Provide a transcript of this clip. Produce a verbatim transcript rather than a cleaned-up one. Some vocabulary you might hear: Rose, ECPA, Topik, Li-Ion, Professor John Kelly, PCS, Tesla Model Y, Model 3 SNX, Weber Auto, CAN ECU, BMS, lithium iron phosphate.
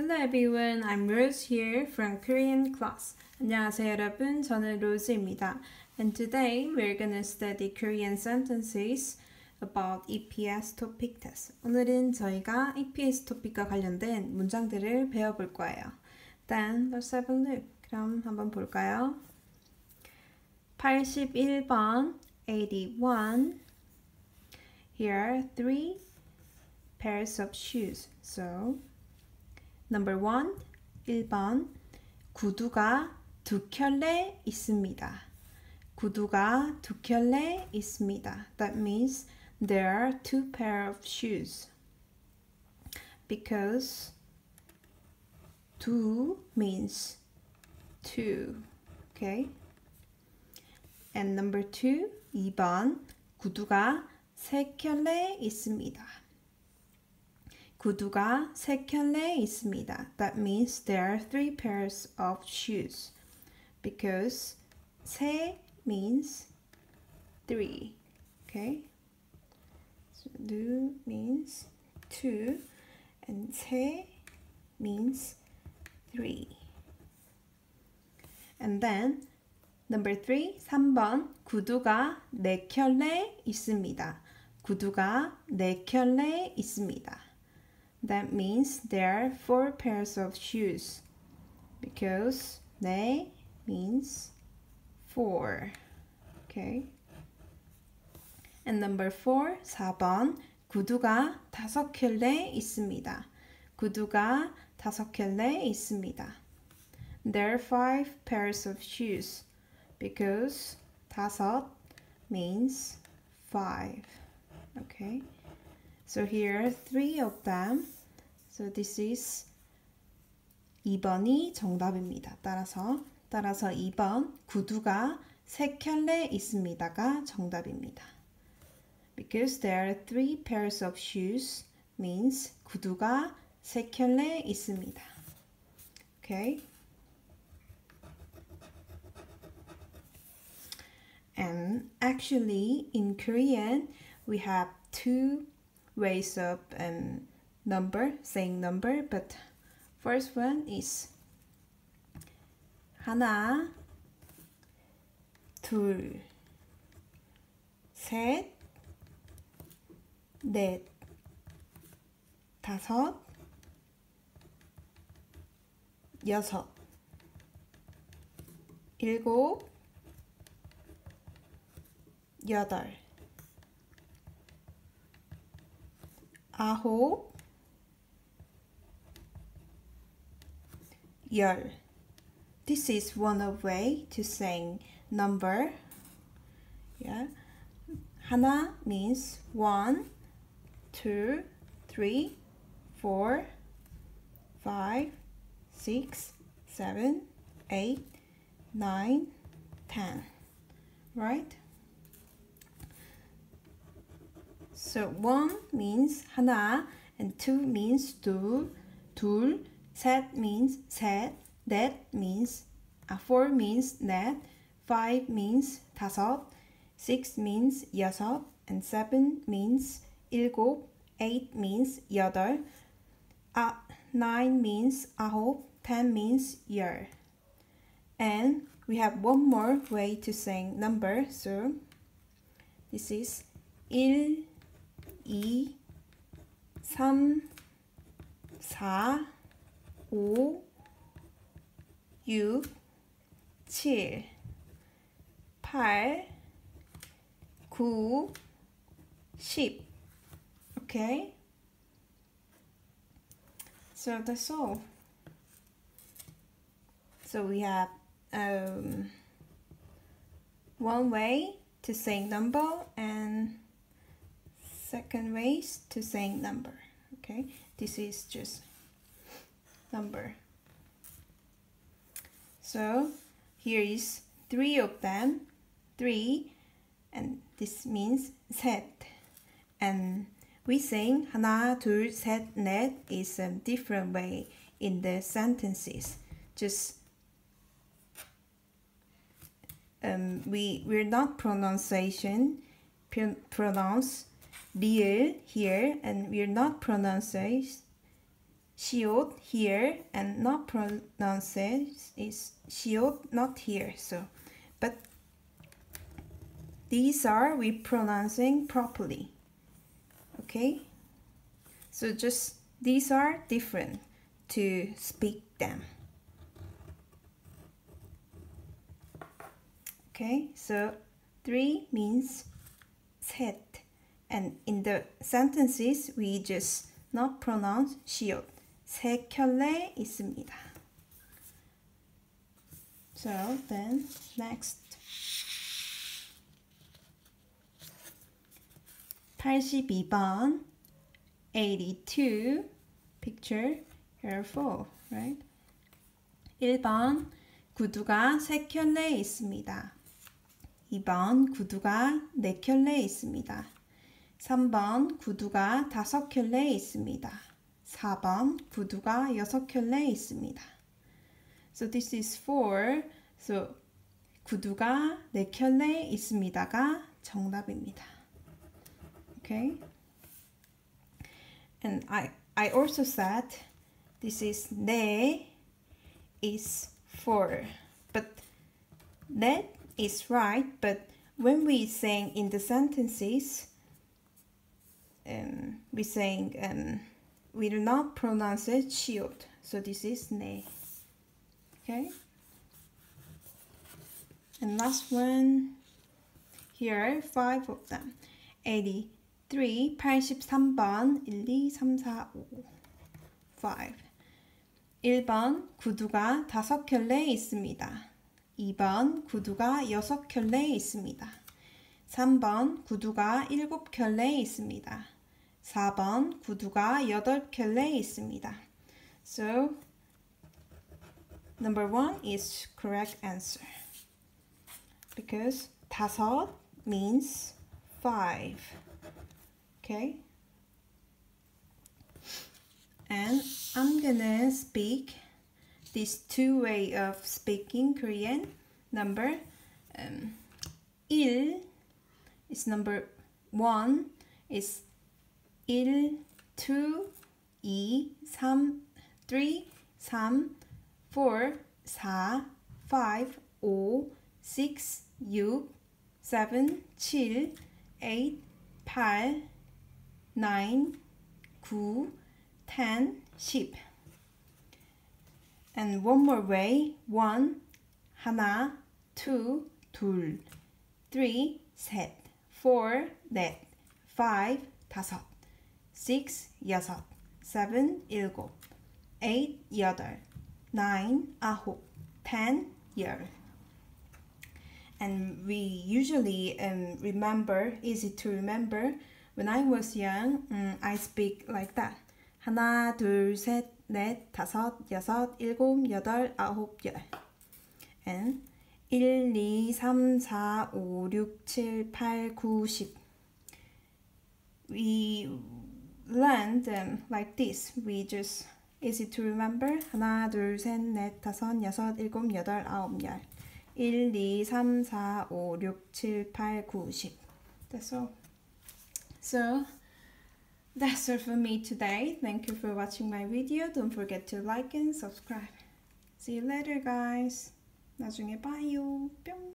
Hello everyone, I'm Rose here from Korean class. 안녕하세요 여러분, 저는 로즈입니다. And today we're gonna study Korean sentences about E P S Topik test. 오늘은 저희가 E P S Topik과 관련된 문장들을 배워볼 거예요. Then let's have a look. 그럼 한번 볼까요? eighty-one 번, eighty-one. Here are three pairs of shoes. So, number one, 일 번, 구두가 두 켤레 있습니다. 구두가 두 켤레 있습니다. That means there are two pair of shoes. Because 두 means two. Okay? And number two, 이 번, 구두가 세 켤레 있습니다. 구두가 세 켤레 있습니다. That means there are three pairs of shoes. Because 세 means three. Okay? So 두 means two and 세 means three. And then number three, 삼 번, 구두가 네 켤레 있습니다. 구두가 네 켤레 있습니다. That means there are four pairs of shoes because 네 means four. Okay. And number four, 사 번, 구두가 다섯 켤레 있습니다. 구두가 다섯 켤레 있습니다. There are five pairs of shoes because 다섯 means five. Okay. So here are three of them. So this is 이 번이 정답입니다. 따라서 따라서 이 번 구두가 세 켤레 있습니다가 정답입니다. Because there are three pairs of shoes means 구두가 세 켤레 있습니다. Okay. And actually in Korean we have two ways of um, number, saying number, but first one is 하나, 둘, 셋, 넷, 다섯, 여섯, 일곱, 여덟, 아홉, 열. This is one of way to saying number. Yeah. 하나 means one, two, three, four, five, six, seven, eight, nine, ten. Right? So one means 하나, and two means 둘, 둘, 셋 means 셋, 넷 means uh, four means 넷, five means 다섯, six means 여섯, and seven means 일곱, eight means 여덟, uh, nine means 아홉, ten means 열. And we have one more way to saying number, so this is 일, 이, 삼, 사, 오, 육, 칠, 팔, 구, 십. Okay? So that's all. So we have um, one way to say number and second ways to saying number. Okay, this is just number. So here is three of them, three, and this means set. And we saying 하나, 둘, 셋, 넷 is a different way in the sentences. Just um, we we're not pronunciation pr pronounce. Real here, and we're not pronouncing shield here and not pronounces is shield, not here. So, but these are we pronouncing properly. Okay, so just these are different to speak them. Okay, so three means set, and in the sentences we just not pronounce shield. 세 켤레 있습니다. So then next. eighty-two 번, eighty-two, picture, here four, right? 일 번, 구두가 세 켤레 있습니다. 이 번, 구두가 네 켤레 있습니다. 삼 번, 구두가 다섯 켤레 있습니다. 사 번, 구두가 여섯 켤레 있습니다. So this is for, so 구두가 네 켤레 있습니다가 정답입니다. Okay. And I I also said this is 네 is for, but that is right, but when we saying in the sentences, um, we saying um, we do not pronounce it shield, so this is 네. Okay. And last one, here are five of them. eighty-three, 팔십삼 번, 일, 이, 삼, 사, 오, 오. 일 번, 구두가 다섯 켤레 있습니다. 이 번, 구두가 여섯 켤레 있습니다. 삼 번, 구두가 일곱 켤레 있습니다. 사 번, 구두가 여덟 켤레 있습니다. So, number one is correct answer. Because 다섯 means five. Okay? And I'm gonna speak these two way of speaking Korean. Number um, 일 is number one, is 일, 이, 이, 삼, 삼, 삼, 사, 사, 오, 오, 육, 육, 칠, 칠, eight, eight, nine, nine, ten, ten. And one more way. one, 하나, two, 둘, three, 셋, four, 넷, five, 다섯, six, 여섯, seven, 일곱, eight, 여덟, nine, 아홉, ten, 열. And we usually um, remember, easy to remember. When I was young, um, I speak like that. 하나, 둘, 셋, 넷, 다섯, 여섯, 일곱, 여덟, 아홉, 열. And 일, 이, 삼, 사, 오, 육, 칠, 팔, 구, 십. We learn them like this. We just, easy to remember. 하나, 둘, 셋, 넷, 다섯, 여섯, 일곱, 여덟, 아홉, 열. 일, 이, 삼, four, five, six, seven, eight, nine, ten. That's all. So, that's all for me today. Thank you for watching my video. Don't forget to like and subscribe. See you later, guys. 나중에 봐요. 뿅.